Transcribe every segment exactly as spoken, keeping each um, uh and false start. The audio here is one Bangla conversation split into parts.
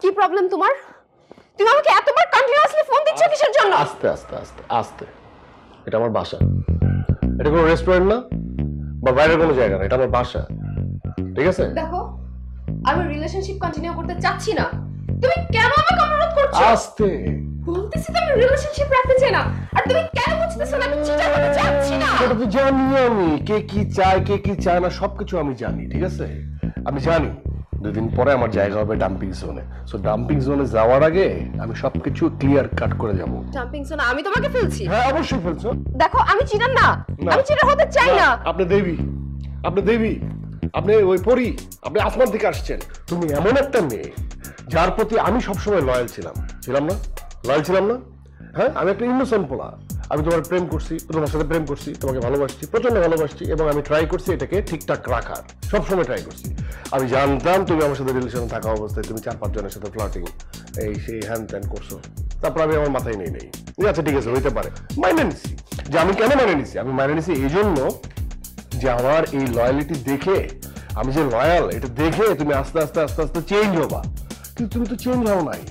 কি প্রবলেম তোমার? তুমি আমাকে এতবার কন্টিনিউয়াসলি ফোন দিচ্ছ কিসের জন্য? আস্তে আস্তে আস্তে আস্তে এটা আমার বাসা। এটা কোনো রেস্টুরেন্ট না বা বাইরের কোনো জায়গা না, এটা আমার বাসা। ঠিক আছে, দেখো আমি রিলেশনশিপ কন্টিনিউ করতে চাচ্ছি না। তুমি কেন আমাকে অনুরোধ করছো? আস্তে বলতেছি তো আমি রিলেশনশিপ রাখতে চাই না। আর তুমি কেন বুঝতেছ না আমি চিটার হতে চাচ্ছি না? সেটা তো জানি আমি, কে কি চায় কে কি চায় না সবকিছু আমি জানি। ঠিক আছে, আমি জানি দুদিন পরে আমার জায়গা হবে ডাম্পিং জোনে। সো ডাম্পিং জোনে যাওয়ার আগে আমি সবকিছু ক্লিয়ার কাট করে যাব। ডাম্পিং জোন আমি তোমাকে ফেলছি? হ্যাঁ অবশ্যই ফেলছো। দেখো আমি চিটার না, আমি চিটার হতে চাই না। আপনি দেবী, আপনি দেবী, আপনি ওই পরী, আপনি আসমান থেকে আসছেন। তুমি এমন একটা মেয়ে যার প্রতি আমি সবসময় লয়াল ছিলাম, ছিলাম না? লয়াল ছিলাম না? হ্যাঁ, আমি একটা ইনোসেন্ট পোলা। আমি তোমার প্রেম করছি, তোমার সাথে প্রেম করছি, তোমাকে ভালোবাসছি, প্রচন্ড ভালোবাসছি, এবং আমি ট্রাই করছি এটাকে ঠিকঠাক রাখার, সবসময় ট্রাই করছি। আমি জানতাম তুমি আমার সাথে রিলেশনে থাকা অবস্থায় তুমি চার পাঁচজনের সাথে ফ্লার্টিং এই সেই হ্যান ত্যান করছো। তারপর আমি আমার মাথায় নিয়ে নেই, আচ্ছা ঠিক আছে হইতে পারে, মাইনে নিছি। যে আমি কেন মাইনে নিছি? আমি মাইনে নিছি এই জন্য যে আমার এই লয়ালিটি দেখে, আমি যে লয়াল এটা দেখে তুমি আস্তে আস্তে আস্তে আস্তে চেঞ্জ হবা। কিন্তু তুমি তো চেঞ্জ হও নাই,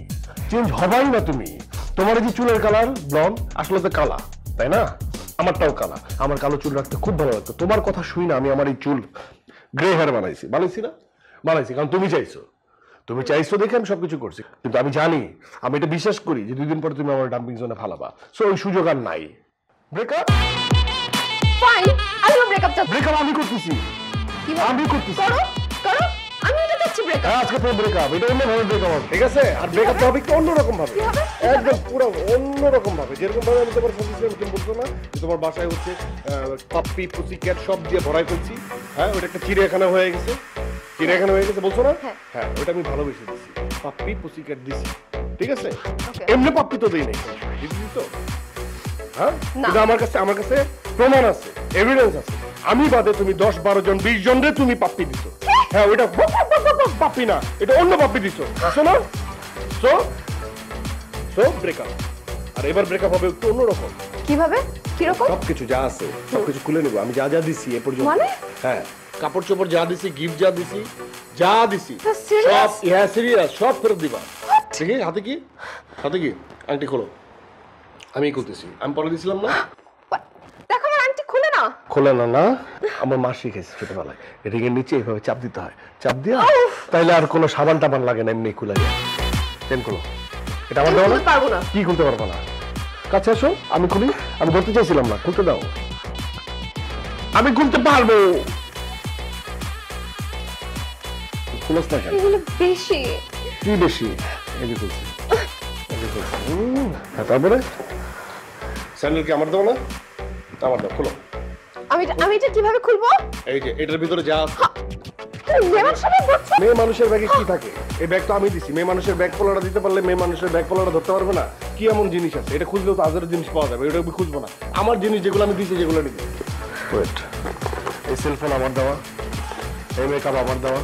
চেঞ্জ হবাই না তুমি। তোমার যে চুলের কালার ব্লন্ড, আসলে তো কালা তাই না? আমারটাও কালা, আমার কালো চুল রাখতে খুব ভালো লাগতো। তোমার কথা শুই না আমি আমার এই চুল গ্রে হেয়ার বানাইছি, বানাইছি না? বানাইছি কারণ তুমি চাইছো, তুমি চাইছো দেখে আমি সবকিছু করছি। কিন্তু আমি জানি, আমি এটা বিশ্বাস করি যে দুদিন পরে তুমি আমার ডাম্পিং জোনে ফালাবা। সো ওই সুযোগ আর নাই। ব্রেকআপ ফাইন, আমি ব্রেকআপ চাই। ব্রেকআপ আমি করতেছি, আমি করতেছি। করো করো, আমি এটা চাচ্ছি ব্রেকআপ। আজকে পুরো ব্রেকআপ, এটা অন্য ভাবে ব্রেকআপ। ঠিক আছে, আর ব্রেকআপ তো হবে একটু অন্য রকম ভাবে, একদম পুরো অন্য রকম ভাবে, যেরকম ভাবে আমি তোমার ফোন তুমি বলছো না যে তোমার বাসায় হচ্ছে পাপ্পি পুচি ক্যাট সব দিয়ে ভরাই করছি। হ্যাঁ ওটা একটা চিড়িয়াখানা হয়ে গেছে, চিড়িয়াখানা হয়ে গেছে বলছো না? হ্যাঁ ওটা আমি ভালোবেসে দিছি, পাপ্পি পুচি ক্যাট দিছি। ঠিক আছে, এমনি পাপ্পি তো দেই নাই, দিছি তো। হ্যাঁ কিন্তু আমার কাছে, আমার কাছে প্রমাণ আছে, এভিডেন্স আছে। আমি বাদে তুমি দশ বারো জন বিশ জন রে তুমি পাপ্পি দিছো। হ্যাঁ ওইটা পাপ্পি না, এটা অন্য পাপ্পি দিছো। শোনো, সো সো ব্রেকআপ। আর এবার ব্রেকআপ হবে একটু অন্যরকম। কিভাবে, কিরকম? সবকিছু যা আছে সবকিছু খুলে নেবো। আমি যা যা দিছি এ পর্যন্ত, মানে হ্যাঁ কাপড় চোপড় যা দিছি, গিফট যা দিছি, যা দিছি সব, হ্যাঁ সিরিয়াস সব ফেরত দিবা। ঠিক আছে, হাতে কি, হাতে কি আংটি খোলো। আমি করতেছি, আমি পরে দিছিলাম না? দেখো আমার আংটি খোলে না, খোলে না না। আমার মা শিখেছে ছোটবেলায়, রিং এর নিচে এইভাবে চাপ দিতে হয়, চাপ দিয়ে তাইলে আর কোনো সাবান টাবান লাগে না, এমনি খোলা যায়। চেন খোলো। এটা আমার দাও না। পারবো না। কি খুলতে পারবো না? কাছে আসো, আমি খুলি। আমি ধরতে চাইছিলাম না, খুলতে দাও। আমি খুলতে পারবো। খুলছ না কেন? এগুলো বেশি। কি বেশি? এই যে খুলছি। তারপরে স্যান্ডেল কি আমার দাও না? আমার দাও, খোলো। আমি আমি এটা কিভাবে খুলবো? এই যে এটার ভিতরে যা আছে। মেয়ে মানুষের ব্যাগে কি থাকে? এই ব্যাগ তো আমি দিছি। মেয়ে মানুষের ব্যাগ পোলাটা দিতে পারলে মেয়ে মানুষের ব্যাগ পোলাটা ধরতে পারবে না। কি এমন জিনিস আছে? এটা খুঁজলেও তো হাজারের জিনিস পাওয়া যাবে, এটা আমি খুঁজবো না। আমার জিনিস যেগুলো আমি দিছি যেগুলো নিবি। ওয়েট, এই সেলফোন আমার দেওয়া, এই মেকআপ আমার দেওয়া,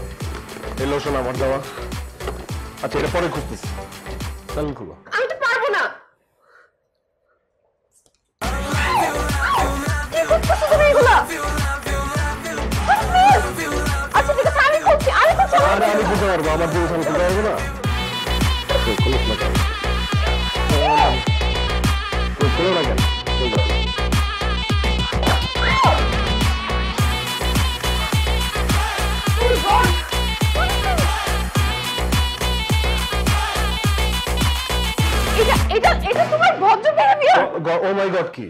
এই লোশন আমার দেওয়া। আচ্ছা এটা পরে খুঁজতেছি, স্যান্ডেল খুলো। ও মাই গড, কি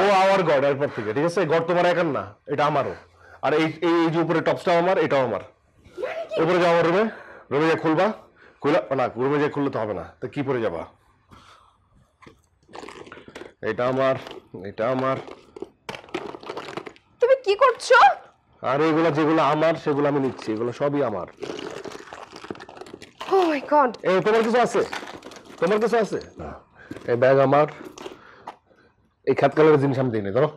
ও আওয়ার গড। এরপর থেকে ঠিক আছে, গড তোমার একার না, এটা আমারও। আর এই এই যে উপরে টপসটাও আমার, এটাও আমার। এরপরে যাও রুমে, রুমে যা খুলবা, খুলা না রুমে যা খুললে তো হবে না, তো কি পরে যাবা? এটা আমার, এটা আমার। তুমি কি করছো? আর এগুলো যেগুলো আমার সেগুলো আমি নিচ্ছি, এগুলো সবই আমার। Oh my god. এ তোমার কিছু আছে? তোমার কিছু আছে না? এই ব্যাগ আমার, এই খাত কালারের জিনিস আমি দিই নি। ধরো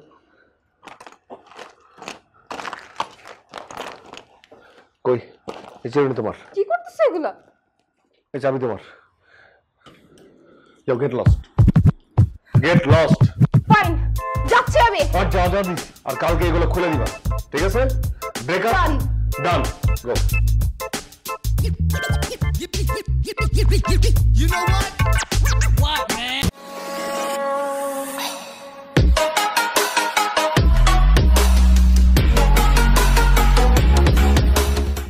কই এই চেন তোমার, কি করতেছো এগুলা? এই চাবি তোমার, যাও get lost, get lost. Fine, যাচ্ছি আমি। আর যা যা দিস, আর কালকে এগুলো খুলে দিবা। ঠিক আছে, Break up. Done. Done. Go. You know what?